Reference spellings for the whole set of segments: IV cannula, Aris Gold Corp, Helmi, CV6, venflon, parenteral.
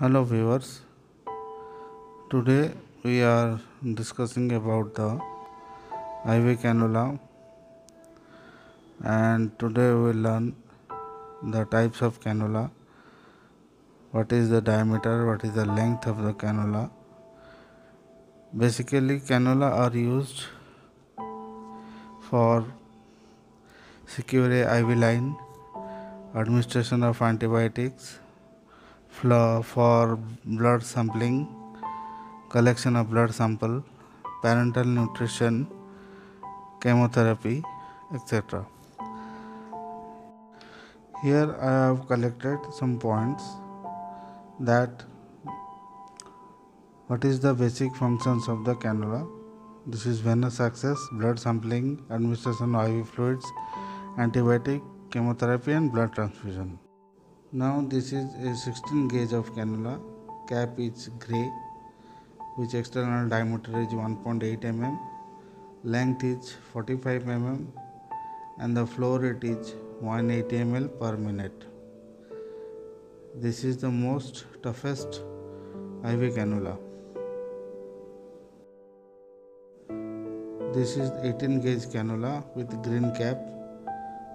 Hello viewers, today we are discussing about the IV cannula, and today we will learn the types of cannula, what is the diameter, what is the length of the cannula. Basically, cannula are used for secure IV line, administration of antibiotics, for blood sampling, collection of blood sample, parenteral nutrition, chemotherapy, etc. Here I have collected some points, that what is the basic functions of the cannula. This is venous access, blood sampling, administration of IV fluids, antibiotic, chemotherapy and blood transfusion. Now this is a 16 gauge of cannula, cap is grey, which external diameter is 1.8 mm, length is 45 mm and the flow rate is 180 ml per minute. This is the most toughest IV cannula. This is 18 gauge cannula with green cap,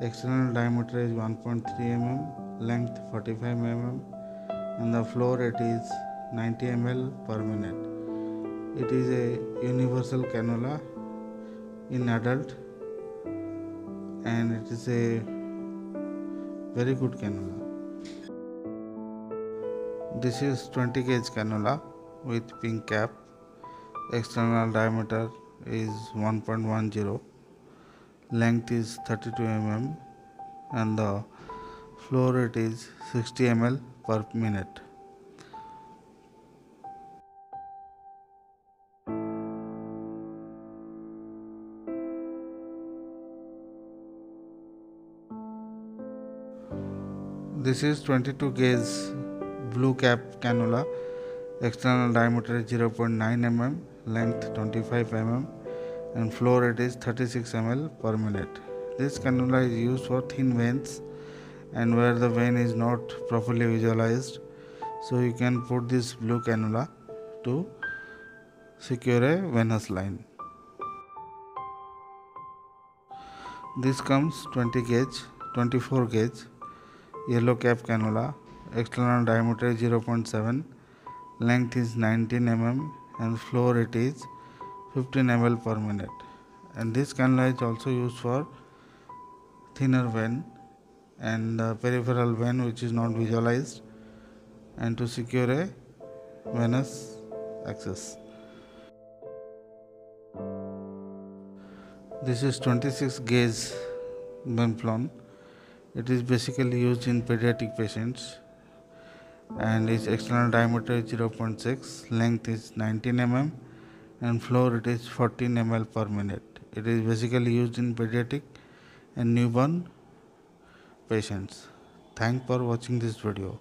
external diameter is 1.3 mm. Length 45 mm and the flow rate is 90 ml per minute. It is a universal cannula in adult and it is a very good cannula. This is 20 gauge cannula with pink cap, external diameter is 1.10, length is 32 mm and the flow rate is 60 ml per minute. This is 22 gauge blue cap cannula, external diameter is 0.9 mm, length 25 mm and flow rate is 36 ml per minute. This cannula is used for thin veins and where the vein is not properly visualized, so you can put this blue cannula to secure a venous line. This comes 24 gauge yellow cap cannula, external diameter is 0.7, length is 19 mm and flow rate is 15 ml per minute. And this cannula is also used for thinner vein and the peripheral vein which is not visualized, and to secure a venous access. This is 26 gauge venflon. It is basically used in pediatric patients and its external diameter is 0.6, length is 19 mm and flow rate is 14 ml per minute. It is basically used in pediatric and newborn patients. Thanks for watching this video.